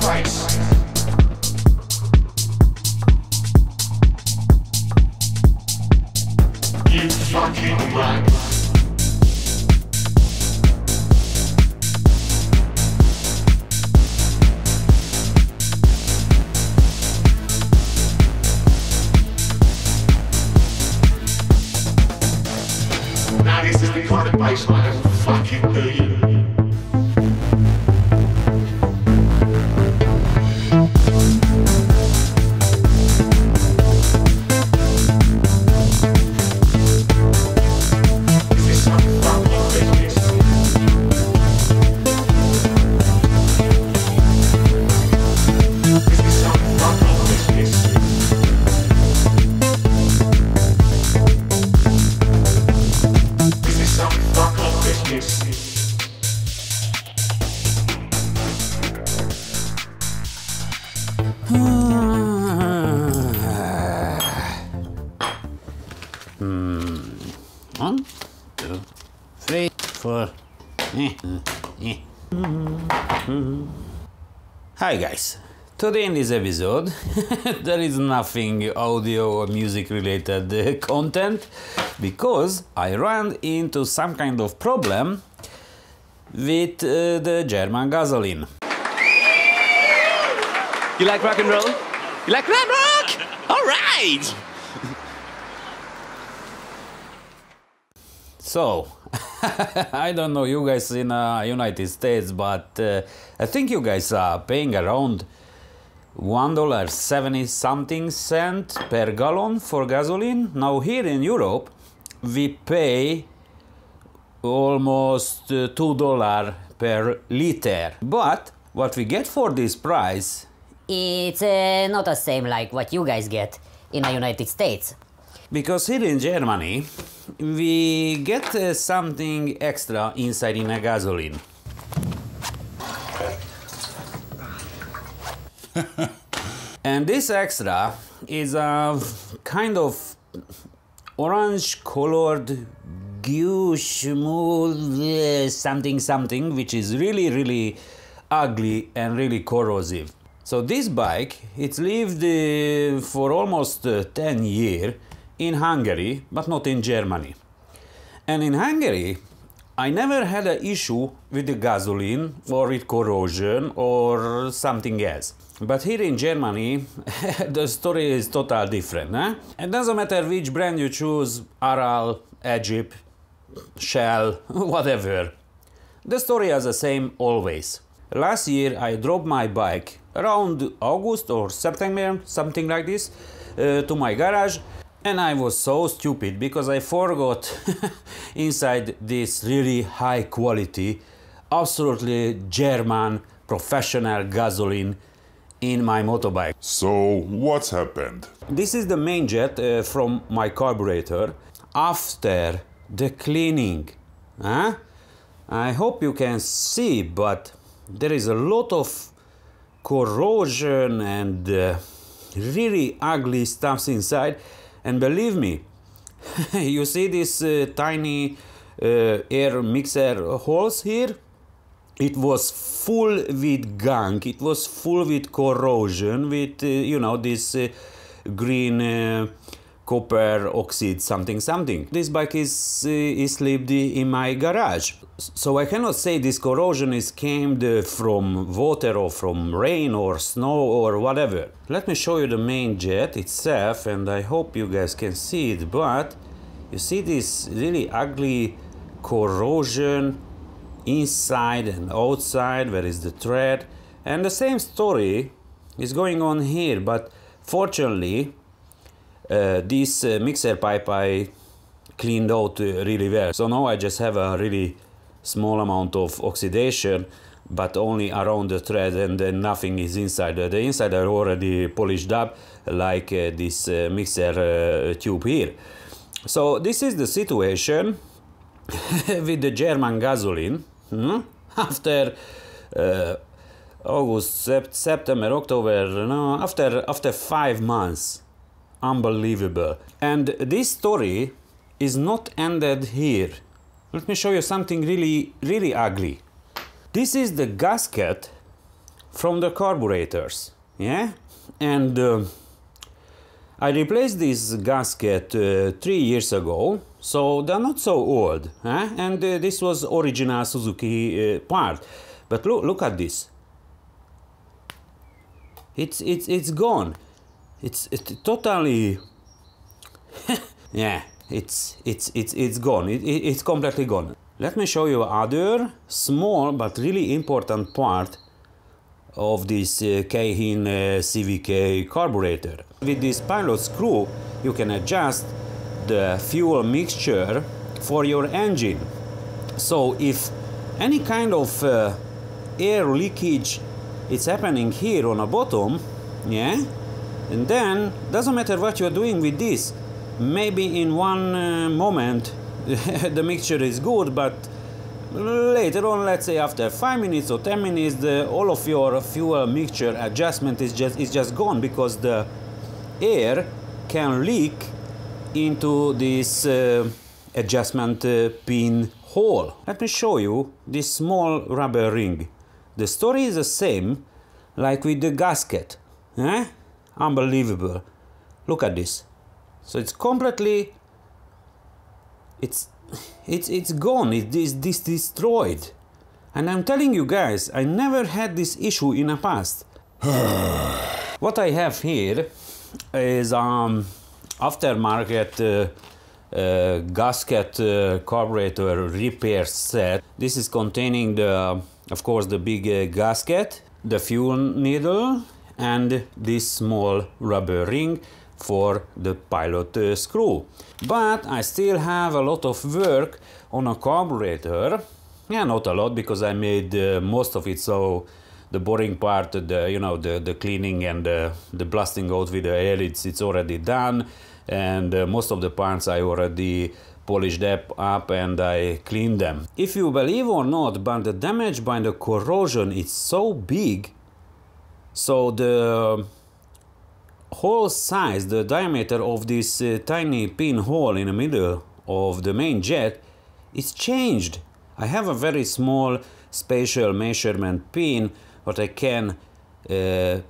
price. You fucking mad. Now this is the kind of baseline I fucking need. Hi guys, today in this episode there is nothing audio or music related content because I ran into some kind of problem with the German gasoline. You like rock and roll? You like rap rock? Alright! So, I don't know you guys in United States, but I think you guys are paying around $1.70 something per gallon for gasoline. Now here in Europe, we pay almost $2 per liter. But what we get for this price, it's not the same like what you guys get in the United States. Because here in Germany, we get something extra inside in a gasoline. And this extra is a kind of orange-colored goosh something, which is really ugly and really corrosive. So this bike, it's lived for almost 10 years. In Hungary, but not in Germany. And in Hungary, I never had an issue with the gasoline or with corrosion or something else. But here in Germany, the story is totally different. Eh? It doesn't matter which brand you choose, Aral, Agip, Shell, whatever. The story is the same always. Last year, I dropped my bike around August or September, something like this, to my garage. And I was so stupid because I forgot inside this really high quality, absolutely German professional gasoline in my motorbike. So what's happened? This is the main jet from my carburetor after the cleaning. Huh? I hope you can see, but there is a lot of corrosion and really ugly stuff inside. And believe me, you see this tiny air mixer holes here? It was full with gunk, it was full with corrosion, with, you know, this green copper oxide something. This bike is lived in my garage. So I cannot say this corrosion is came from water or from rain or snow or whatever. Let me show you the main jet itself, and I hope you guys can see it, but you see this really ugly corrosion inside and outside, where is the thread? And the same story is going on here, but fortunately this mixer pipe I cleaned out really well. So now I just have a really small amount of oxidation, but only around the thread, and then nothing is inside. The inside are already polished up, like this mixer tube here. So this is the situation with the German gasoline. After August, September, October, no, after 5 months. Unbelievable. And this story is not ended here. Let me show you something really ugly. This is the gasket from the carburetors, yeah? And I replaced this gasket 3 years ago, so they're not so old, eh? And this was original Suzuki part. But look at this. It's gone. It's totally yeah, it's gone. It's completely gone. Let me show you other small but really important part of this Keihin CVK carburetor. With this pilot screw you can adjust the fuel mixture for your engine. So if any kind of air leakage is happening here on the bottom, yeah, and then doesn't matter what you're doing with this, maybe in one moment the mixture is good, but later on, let's say after 5 minutes or 10 minutes, all of your fuel mixture adjustment is just gone, because the air can leak into this adjustment pin hole. Let me show you this small rubber ring. The story is the same like with the gasket. Eh? Unbelievable. Look at this. So it's completely, it's gone, it is destroyed. And I'm telling you guys, I never had this issue in the past. What I have here is aftermarket gasket carburetor repair set. This is containing the, of course, the big gasket, the fuel needle, and this small rubber ring for the pilot screw. But I still have a lot of work on a carburetor. Yeah, not a lot, because I made most of it, so the boring part, you know, the cleaning and the blasting out with the air, it's already done, and most of the parts I already polished up and I cleaned them. If you believe or not, but the damage by the corrosion is so big, so the whole size, the diameter of this tiny pinhole in the middle of the main jet is changed. I have a very small spatial measurement pin that I can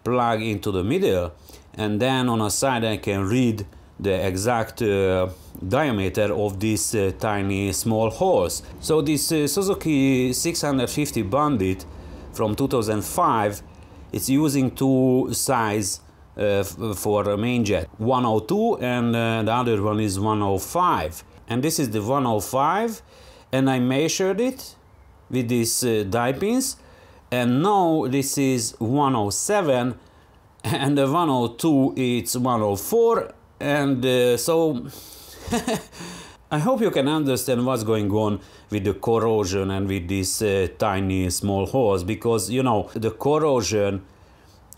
plug into the middle, and then on a side I can read the exact diameter of these tiny small holes. So this Suzuki 650 Bandit from 2005, it's using two size for a main jet, 102 and the other one is 105, and this is the 105, and I measured it with these die pins, and now this is 107, and the 102 it's 104, and so I hope you can understand what's going on with the corrosion and with these tiny small holes, because you know the corrosion,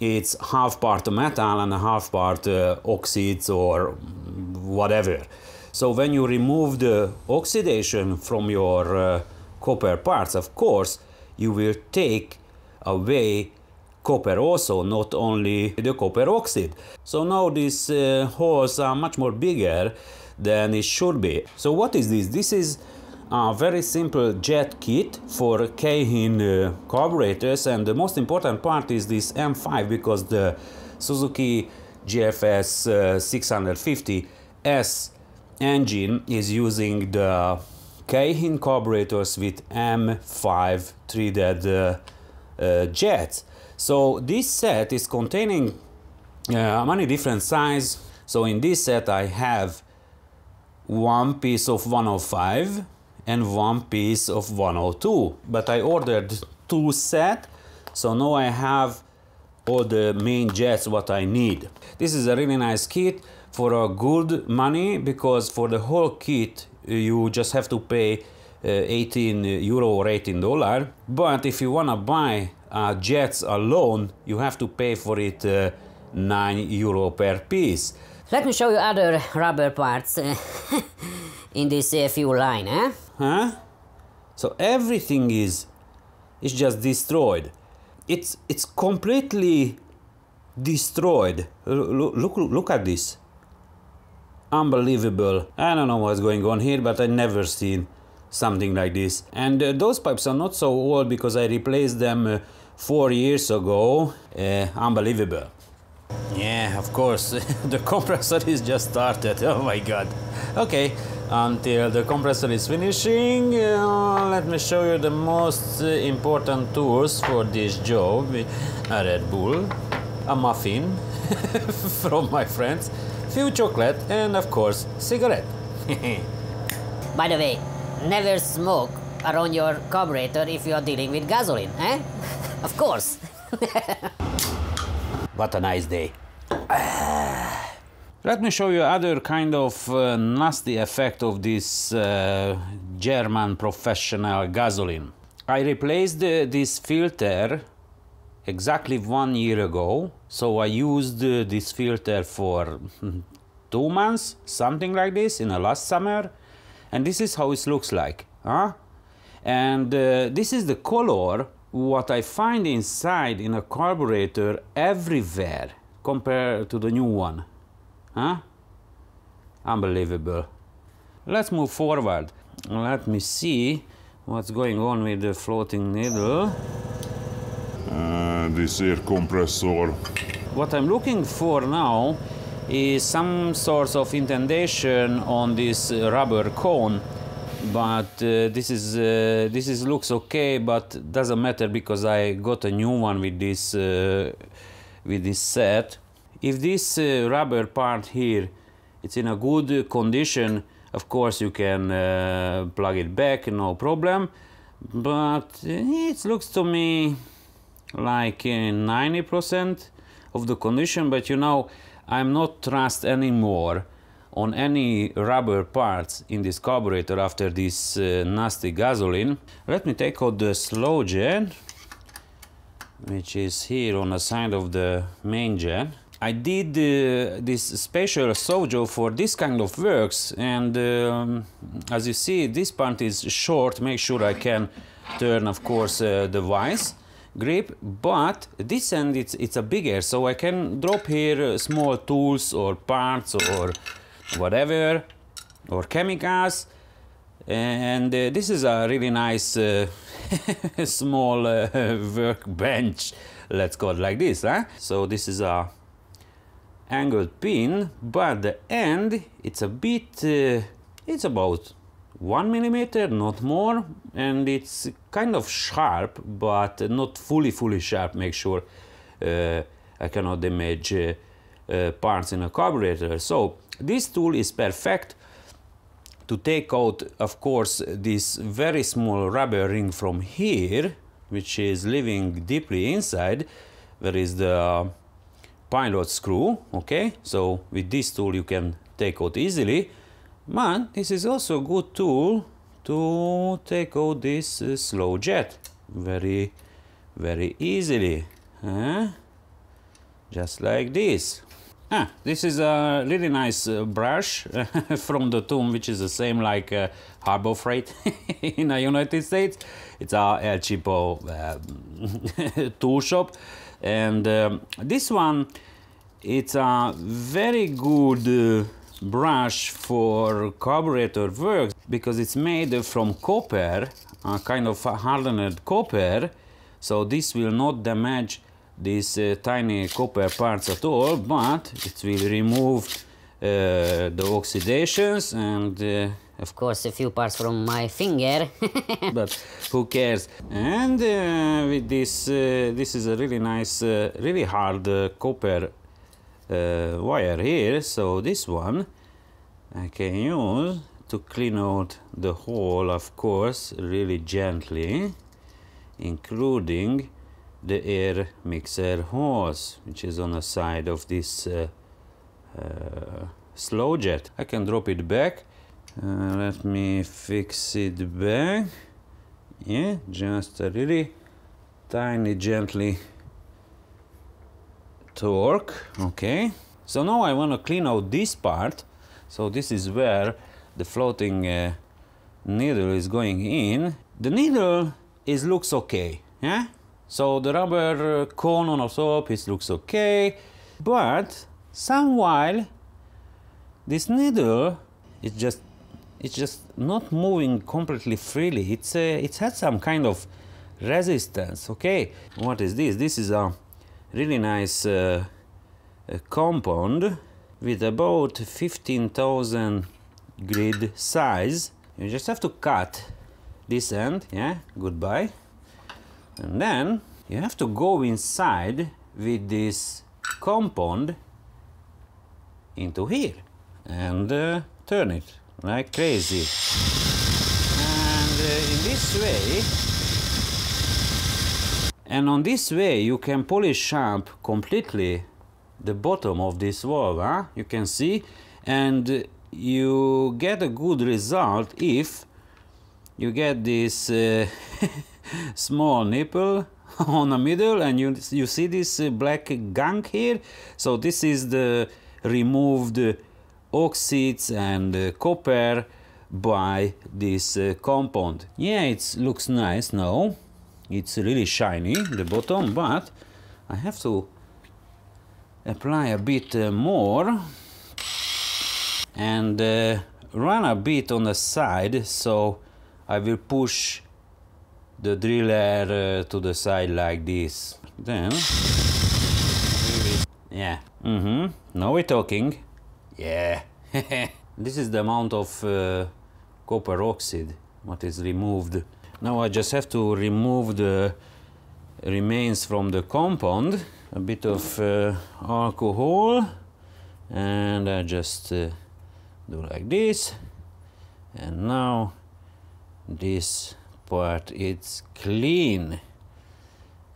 it's half part metal and half part oxides or whatever. So when you remove the oxidation from your copper parts, of course, you will take away copper also, not only the copper oxide. So now these holes are much more bigger than it should be. So what is this? This is a very simple jet kit for Keihin carburetors, and the most important part is this M5, because the Suzuki GFS 650 S engine is using the Keihin carburetors with M5 treated jets. So this set is containing many different sizes. So in this set I have one piece of 105 and one piece of 102, but I ordered two sets, so now I have all the main jets what I need. This is a really nice kit for a good money, because for the whole kit you just have to pay 18 euro or $18, but if you want to buy jets alone you have to pay for it 9 euro per piece. Let me show you other rubber parts in this fuel line, eh? Huh? So everything is just destroyed. It's completely destroyed. Look at this. Unbelievable. I don't know what's going on here, but I never seen something like this. And those pipes are not so old, because I replaced them 4 years ago. Unbelievable. Yeah, of course, the compressor is just started. Oh my god. Okay, until the compressor is finishing, let me show you the most important tools for this job. A Red Bull, a muffin from my friends, few chocolate, and of course cigarette. By the way, never smoke around your carburetor if you are dealing with gasoline, eh? Of course. What a nice day. Let me show you other kind of nasty effect of this German professional gasoline. I replaced this filter exactly 1 year ago, so I used this filter for 2 months, something like this, in the last summer, and this is how it looks like, huh? And this is the color what I find inside in a carburetor everywhere compared to the new one. Huh? Unbelievable. Let's move forward. Let me see what's going on with the floating needle. This air compressor. What I'm looking for now is some sort of indentation on this rubber cone. But this looks okay, but doesn't matter because I got a new one with this set. If this rubber part here, it's in a good condition, of course you can plug it back, no problem. But it looks to me like 90% of the condition. But you know, I'm not trust anymore on any rubber parts in this carburetor after this nasty gasoline. Let me take out the slow gen, which is here on the side of the main gen. I did this special sojo for this kind of works, and as you see, this part is short. Make sure I can turn, of course, the vice grip, but this end, it's a bigger, so I can drop here small tools or parts or whatever, or chemicals, and this is a really nice small workbench, let's call it like this, huh? So this is a angled pin, but the end, it's a bit, it's about 1 millimeter, not more, and it's kind of sharp, but not fully sharp. Make sure I cannot damage parts in a carburetor. So this tool is perfect to take out, of course, this very small rubber ring from here, which is living deeply inside. There is the pilot screw, okay? So with this tool you can take out easily. Man, this is also a good tool to take out this slow jet very easily, huh? Just like this. Ah, this is a really nice brush from the tomb, which is the same like Harbor Freight in the United States. It's our El Chipo tool shop, and this one, it's a very good brush for carburetor works because it's made from copper, a kind of hardened copper, so this will not damage these tiny copper parts at all, but it will remove the oxidations and of course a few parts from my finger. But who cares? And with this, this is a really nice, really hard copper wire here, so this one I can use to clean out the hole, of course, really gently, including the air mixer hose, which is on the side of this slow jet. I can drop it back. Let me fix it back. Yeah, just a really tiny, gently torque. Okay, so now I want to clean out this part. So this is where the floating needle is going in. The needle looks okay, yeah. So the rubber cone on top, it looks okay, but some while this needle is just not moving completely freely. It's had some kind of resistance. Okay, what is this? This is a really nice compound with about 15,000 grid size. You just have to cut this end, yeah, goodbye. And then you have to go inside with this compound into here and turn it like crazy. And in this way, and on this way you can polish up completely the bottom of this valve, huh? You can see, and you get a good result if you get this small nipple on the middle, and you see this black gunk here. So this is the removed oxides and copper by this compound. Yeah, it looks nice now. It's really shiny, the bottom, but I have to apply a bit more and run a bit on the side, so I will push the driller to the side like this. Then, yeah, now we're talking. Yeah. This is the amount of copper oxide what is removed. Now I just have to remove the remains from the compound, a bit of alcohol, and I just do like this. And now this part, it's clean,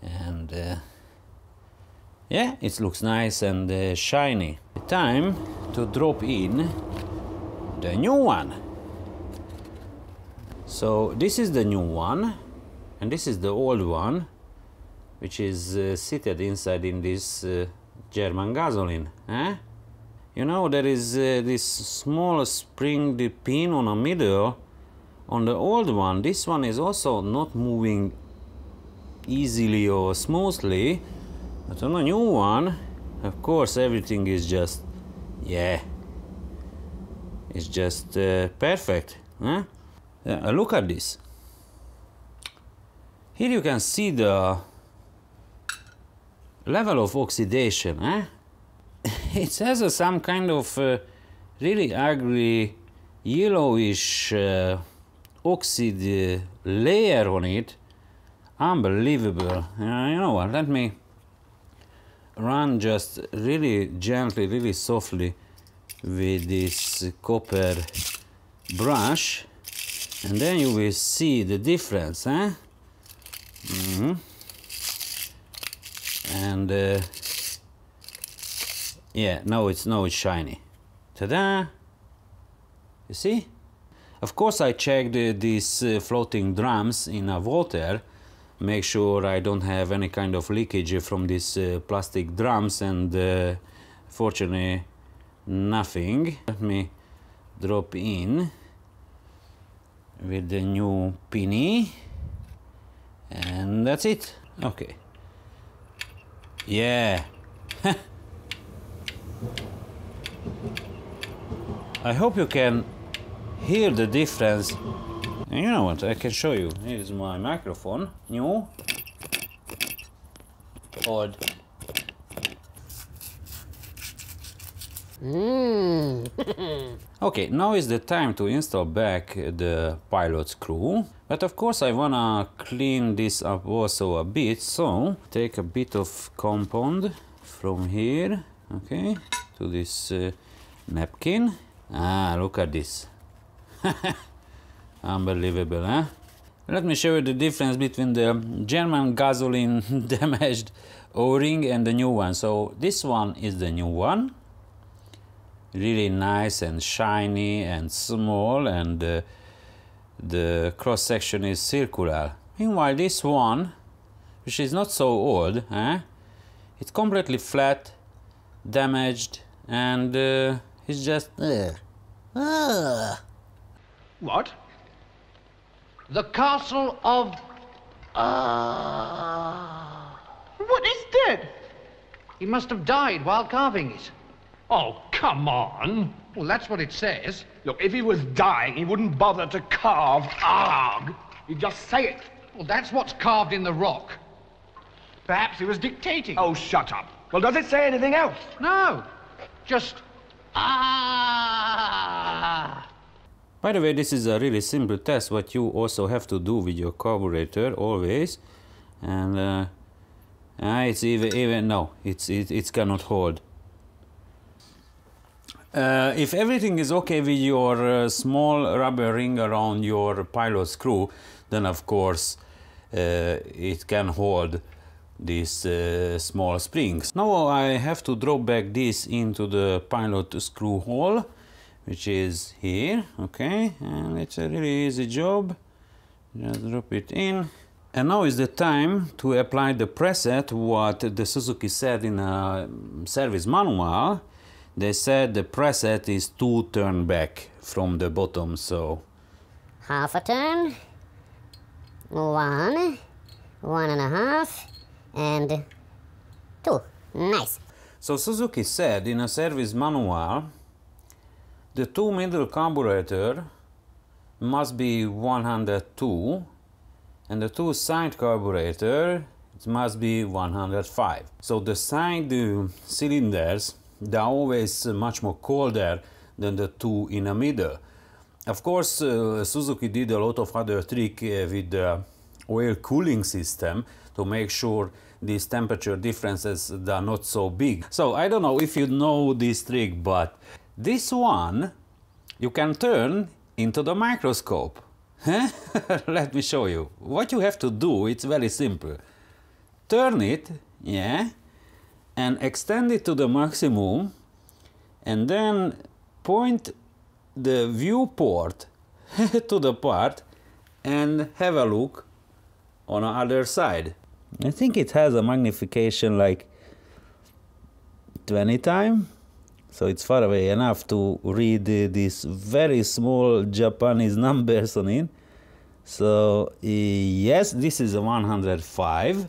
and yeah, it looks nice and shiny. Time to drop in the new one. So this is the new one, and this is the old one, which is seated inside in this German gasoline. Eh? You know, there is this small spring pin on the middle. On the old one, this one is also not moving easily or smoothly, but on the new one, of course, everything is just, yeah, it's just perfect. Huh? Look at this. Here you can see the level of oxidation. Huh? It has some kind of really ugly yellowish oxide layer on it. Unbelievable. You know what, let me run just really gently, really softly with this copper brush, and then you will see the difference, eh? And yeah, now it's shiny. Ta-da! You see? Of course I checked these floating drums in water, make sure I don't have any kind of leakage from these plastic drums, and fortunately nothing. Let me drop in with the new pinny, and that's it. Okay. Yeah. I hope you can hear the difference. And you know what, I can show you. Here's my microphone. New. Old. Okay, now is the time to install back the pilot screw. But of course I wanna clean this up also a bit, so take a bit of compound from here, okay, to this napkin. Ah, look at this. Unbelievable, huh? Let me show you the difference between the German gasoline damaged O-ring and the new one. So this one is the new one. Really nice and shiny and small, and the cross-section is circular. Meanwhile, this one, which is not so old, eh? It's completely flat, damaged, and it's just... What? The castle of... What is that? He must have died while carving it. Oh, come on. Well, that's what it says. Look, if he was dying, he wouldn't bother to carve. Arg. He'd just say it. Well, that's what's carved in the rock. Perhaps he was dictating. Oh, shut up. Well, does it say anything else? No. Just... ah. By the way, this is a really simple test, what you also have to do with your carburetor, always. And it's even no, it cannot hold. If everything is okay with your small rubber ring around your pilot screw, then of course it can hold these small springs. Now I have to drop back this into the pilot screw hole, which is here, okay, and it's a really easy job. Just drop it in. And now is the time to apply the preset what the Suzuki said in a service manual. They said the preset is 2 turns back from the bottom, so... half a turn, 1, 1.5, and 2. Nice. So Suzuki said in a service manual, the 2 middle carburetor must be 102, and the 2 side carburetor, it must be 105. So the side cylinders, they're always much more colder than the 2 in the middle. Of course, Suzuki did a lot of other trick with the oil cooling system to make sure these temperature differences are not so big. So I don't know if you know this trick, but this one you can turn into the microscope. Huh? Let me show you. What you have to do, it's very simple. Turn it, yeah, and extend it to the maximum, and then point the viewport to the part and have a look on the other side. I think it has a magnification like 20 times, so it's far away enough to read these very small Japanese numbers on it. So yes, this is a 105.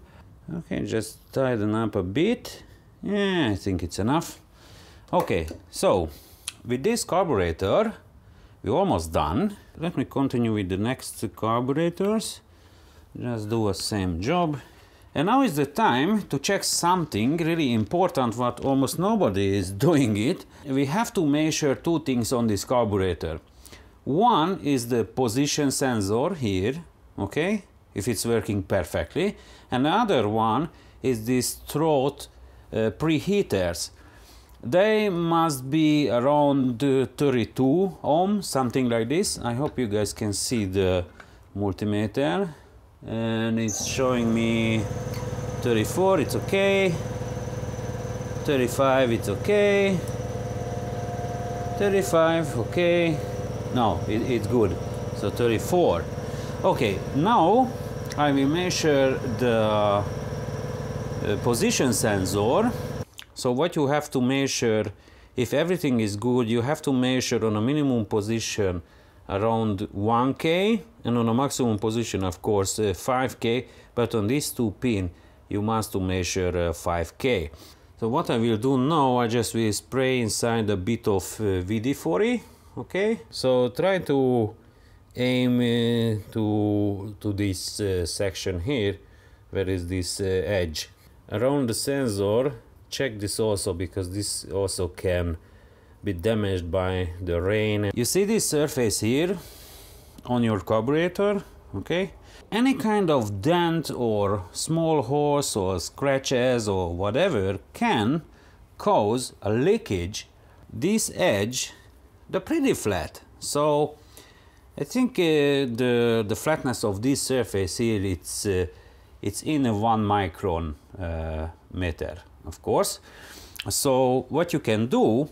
Okay, just tighten up a bit. Yeah, I think it's enough. Okay, so with this carburetor, we're almost done. Let me continue with the next carburetors. Just do the same job. And now is the time to check something really important, what almost nobody is doing it. We have to measure 2 things on this carburetor. One is the position sensor here, okay, if it's working perfectly. And the other one is this throat preheaters. They must be around 32 ohm, something like this. I hope you guys can see the multimeter, and it's showing me 34, it's okay, 35, it's okay, 35, okay, no, it's good, so 34. Okay, now I will measure the position sensor. So what you have to measure, if everything is good, you have to measure on a minimum position around 1K, and on a maximum position, of course, 5K, but on these 2 pins, you must measure 5K. So what I will do now, I just will spray inside a bit of VD40, okay? So try to aim to this section here, where is this edge. Around the sensor, check this also, because this also can be damaged by the rain. You see this surface here on your carburetor, okay? Any kind of dent or small holes or scratches or whatever can cause a leakage. This edge, they're pretty flat, so I think the flatness of this surface here, it's in a 1 micron meter, of course. So what you can do,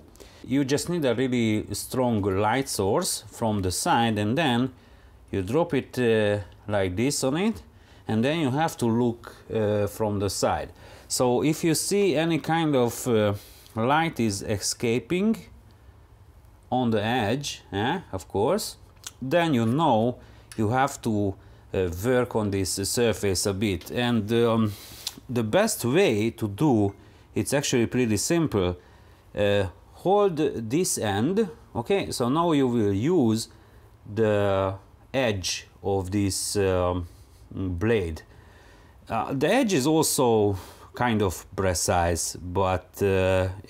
you just need a really strong light source from the side, and then you drop it like this on it, and then you have to look from the side. So if you see any kind of light is escaping on the edge, of course, then you know you have to work on this surface a bit. And the best way to do, it's actually pretty simple. Hold this end, okay, so now you will use the edge of this blade. The edge is also kind of precise, but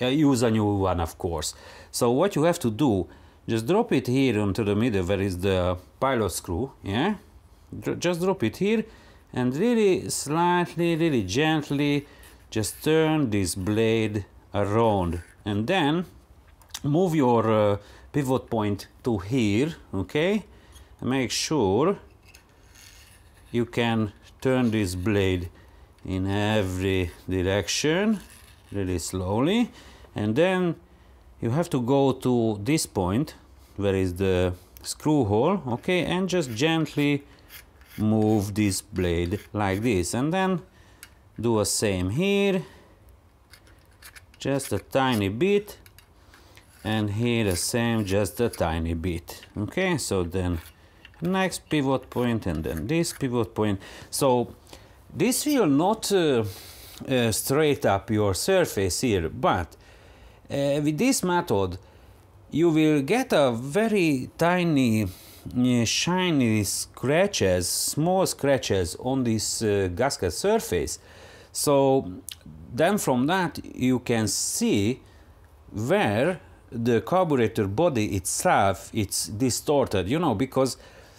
use a new one, of course. So what you have to do, just drop it here into the middle where is the pilot screw, yeah? Just drop it here and really slightly, really gently just turn this blade around, and then move your pivot point to here, okay? And make sure you can turn this blade in every direction really slowly, and then you have to go to this point where is the screw hole, okay, and just gently move this blade like this, and then do the same here, just a tiny bit, and here the same, just a tiny bit, okay? So then next pivot point, and then this pivot point. So this will not straight up your surface here, but with this method you will get a very tiny shiny scratches, small scratches on this gasket surface. So then from that you can see where the carburetor body itself it's distorted, you know, because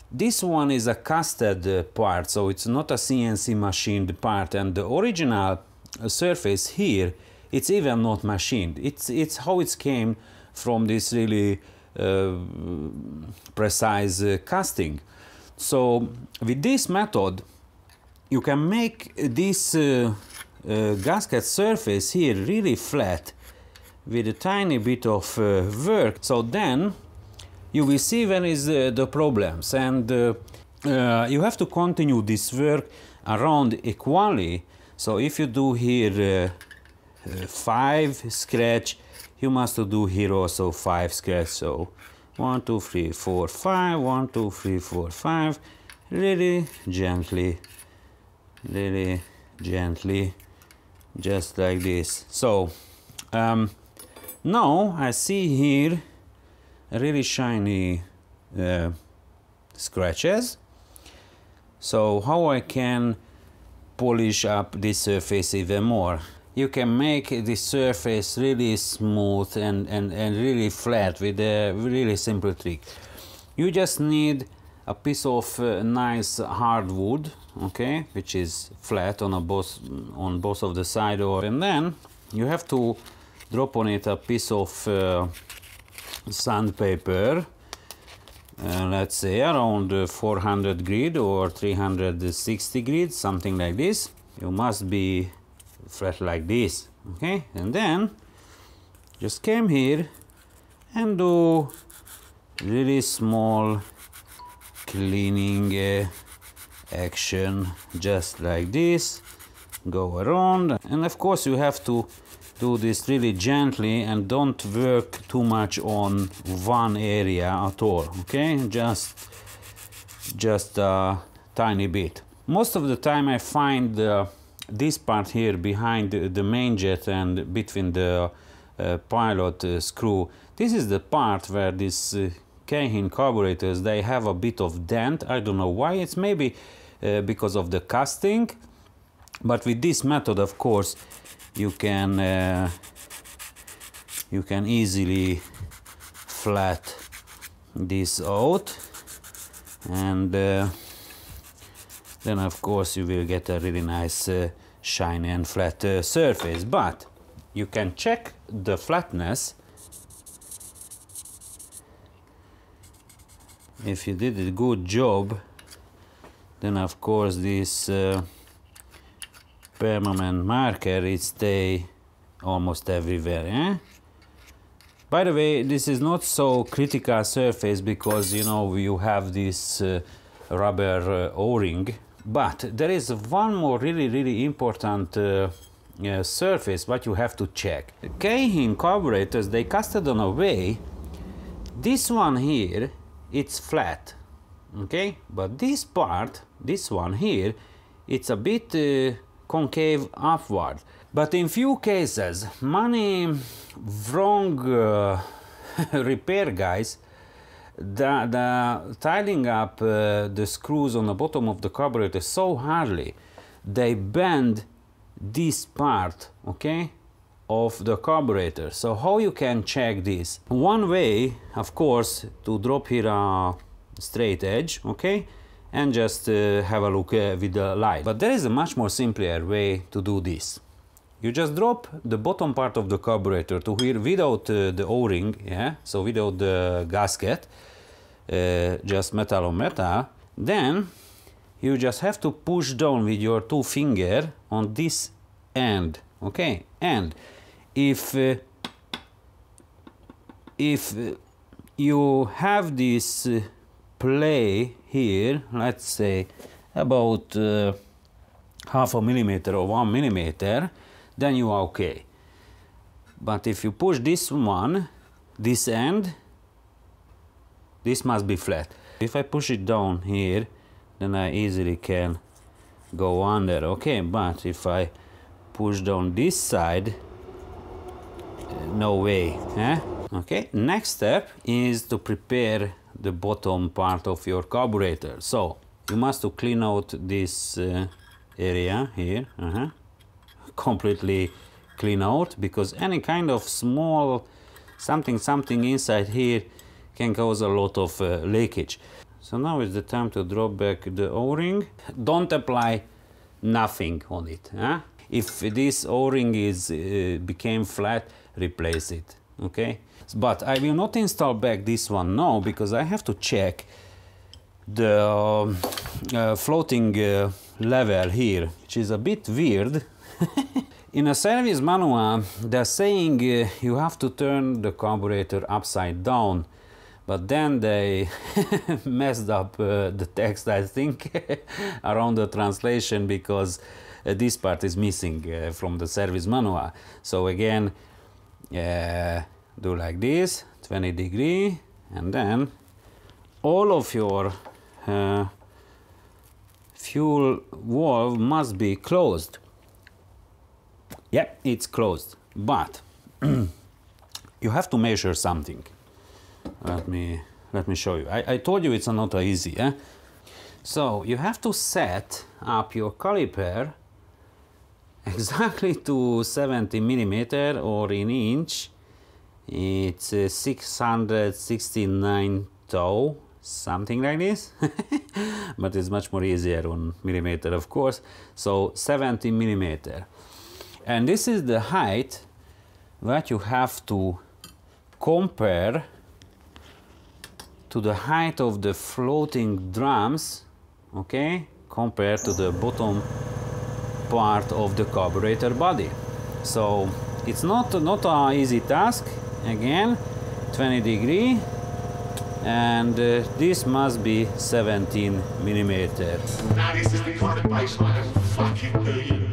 this one is a casted part, so it's not a CNC machined part, and the original surface here, it's even not machined. It's how it came from this really precise casting. So with this method, you can make this gasket surface here really flat with a tiny bit of work. So then you will see where is the problems, and you have to continue this work around equally. So if you do here 5 scratch, you must do here also 5 scratch. So 1, 2, 3, 4, 5, 1, 2, 3, 4, 5, really gently, really gently, just like this. So now I see here really shiny scratches. So how I can polish up this surface even more? You can make this surface really smooth and really flat with a really simple trick. You just need a piece of nice hardwood, okay, which is flat on both of the side, and then you have to drop on it a piece of sandpaper, let's say around 400 grit or 360 grit, something like this. You must be flat like this, okay? And then just come here and do really small cleaning action, just like this. Go around, and of course you have to do this really gently and don't work too much on one area at all, okay? Just a tiny bit. Most of the time I find this part here behind the main jet and between the pilot screw, this is the part where this Keihin carburetors, they have a bit of dent. I don't know why, it's maybe because of the casting, but with this method, of course, you can easily flat this out, and then of course you will get a really nice shiny and flat surface. But you can check the flatness. If you did a good job, then of course this permanent marker, it stay almost everywhere, eh? By the way, this is not so critical surface because, you know, you have this rubber o-ring, but there is one more really important surface what you have to check. Keihin carburetors, they casted on a way, this one here, it's flat, okay? But this part, this one here, it's a bit concave upward, but in few cases many wrong repair guys the tiling up the screws on the bottom of the carburetor so hardly, they bend this part, okay, of the carburetor. So how you can check this? One way, of course, to drop here a straight edge, okay, and just have a look with the light. But there is a much more simpler way to do this. You just drop the bottom part of the carburetor to here without the O-ring, yeah, so without the gasket, just metal on metal. Then you just have to push down with your two finger on this end, okay? And if you have this play here, let's say about half a millimeter or 1 millimeter, then you are okay. But if you push this one, this end, this must be flat. If I push it down here, then I easily can go under, okay? But if I push down this side, no way, eh? Okay, next step is to prepare the bottom part of your carburetor. So you must to clean out this area here, completely clean out, because any kind of small something inside here can cause a lot of leakage. So now is the time to drop back the O-ring. Don't apply nothing on it, huh? If this O-ring is became flat, replace it, okay? But I will not install back this one now, because I have to check the floating level here, which is a bit weird. In a service manual, they're saying you have to turn the carburetor upside down, but then they messed up the text, I think, around the translation, because this part is missing from the service manual. So again, do like this, 20 degrees, and then all of your fuel valve must be closed. Yep, it's closed, but you have to measure something. Let me show you. I told you it's not easy, eh? So you have to set up your caliper exactly to 70 millimeters, or in inch it's 669 tau, something like this. But it's much more easier on millimeter, of course. So 70 millimeters, and this is the height that you have to compare to the height of the floating drums, okay, compared to the bottom part of the carburetor body. So it's not an easy task. Again, 20 degrees, and this must be 17 millimeters. Now this is before the baseline of fucking do you.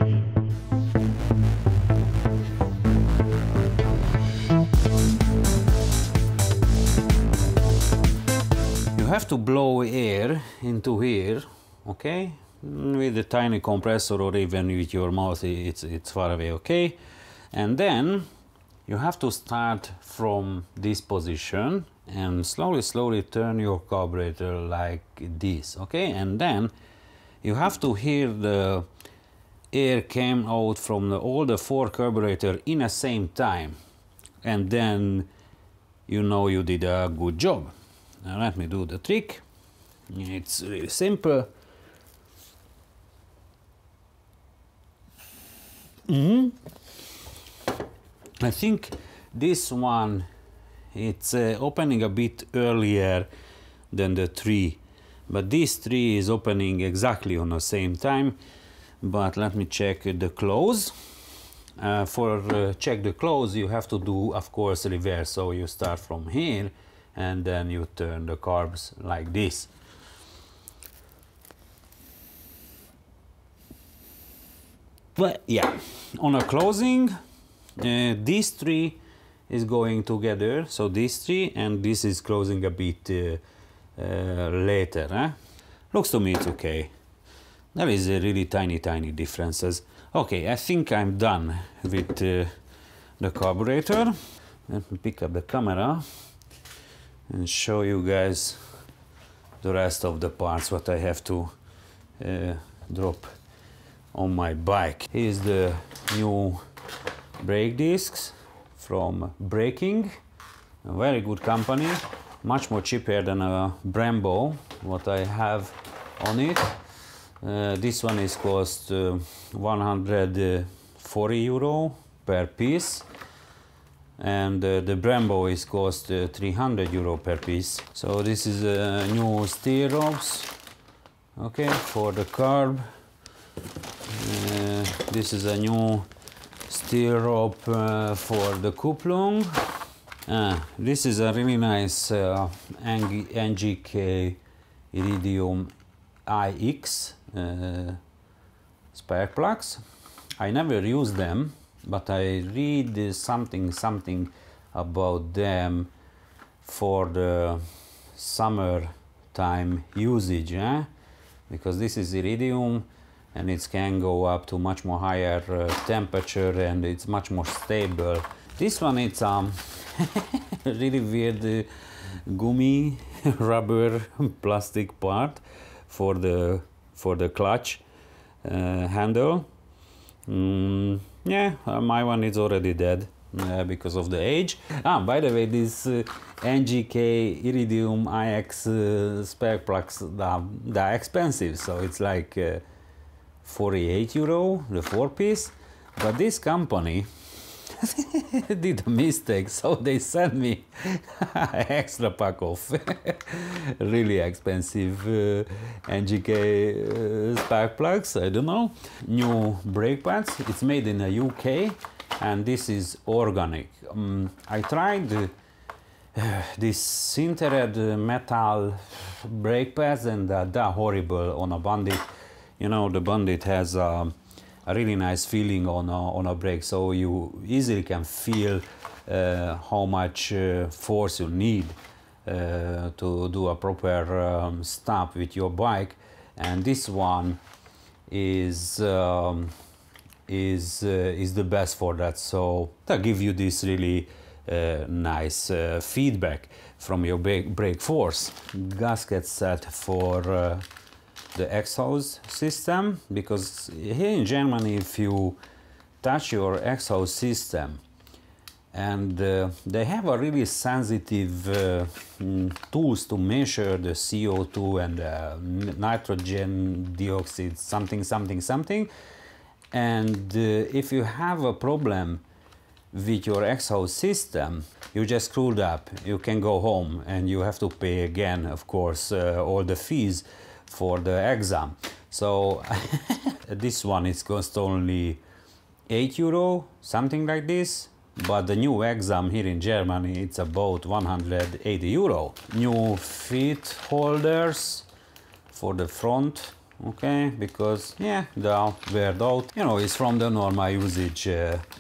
You have to blow air into here, okay, with a tiny compressor, or even with your mouth, it's far away, okay? And then you have to start from this position and slowly turn your carburetor like this, okay? And then you have to hear the air came out from all the four carburetors in the same time, and then you know you did a good job. Now let me do the trick. It's really simple. I think this one, it's opening a bit earlier than the 3, but this 3 is opening exactly on the same time. But let me check the close. Check the close, you have to do, of course, reverse. So you start from here, and then you turn the carbs like this. But yeah, on a closing, these 3 is going together, so these 3, and this is closing a bit later, eh? Looks to me it's okay. There is a really tiny differences. Okay, I think I'm done with the carburetor. Let me pick up the camera and show you guys the rest of the parts what I have to drop on my bike. Here's the new brake discs from Braking, a very good company, much more cheaper than a Brembo what I have on it. This one is cost 140 euro per piece, and the Brembo is cost 300 euro per piece. So this is new steel ropes, okay, for the curb. This is a new steel rope for the Kupplung. This is a really nice NGK Iridium IX spark plugs. I never use them, but I read something about them for the summertime usage, eh? Because this is iridium and it can go up to much more higher temperature, and it's much more stable. This one, it's really weird gummy rubber plastic part for the clutch handle. Yeah, my one is already dead because of the age. By the way, this NGK Iridium IX spare plugs, they're expensive, so it's like 48 euro, the 4-piece. But this company did a mistake, so they sent me extra pack of really expensive NGK spark plugs, I don't know. New brake pads, it's made in the UK, and this is organic. I tried this sintered metal brake pads, and they're horrible on a Bandit. You know, the Bandit has a really nice feeling on a brake, so you easily can feel how much force you need to do a proper stop with your bike. And this one is the best for that, so that gives you this really nice feedback from your brake force. Gasket set for the exhaust system, because here in Germany, if you touch your exhaust system, and they have a really sensitive tools to measure the CO2 and nitrogen dioxide, something, and if you have a problem with your exhaust system, you just screwed up, you can go home, and you have to pay again, of course, all the fees for the exam. So this one is cost only 8 euro, something like this, but the new exam here in Germany, it's about 180 euro. New feet holders for the front, okay, because yeah, they're weared out, you know, it's from the normal usage.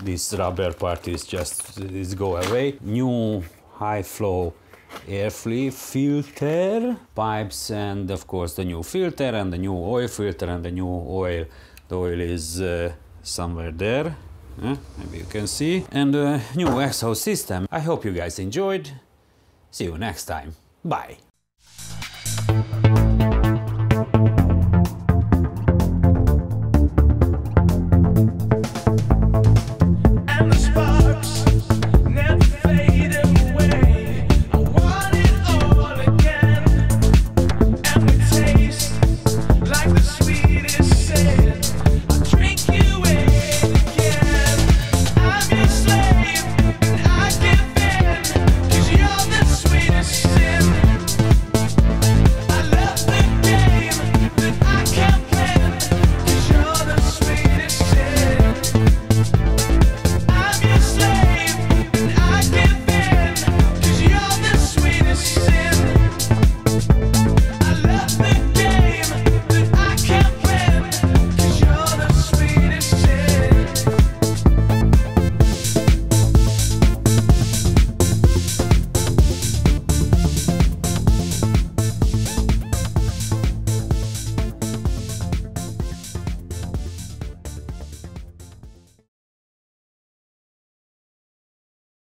This rubber part is just go away. New high flow air filter pipes, and of course the new filter and the new oil filter and the new oil. The oil is somewhere there, maybe you can see, and new exhaust system. I hope you guys enjoyed. See you next time. Bye.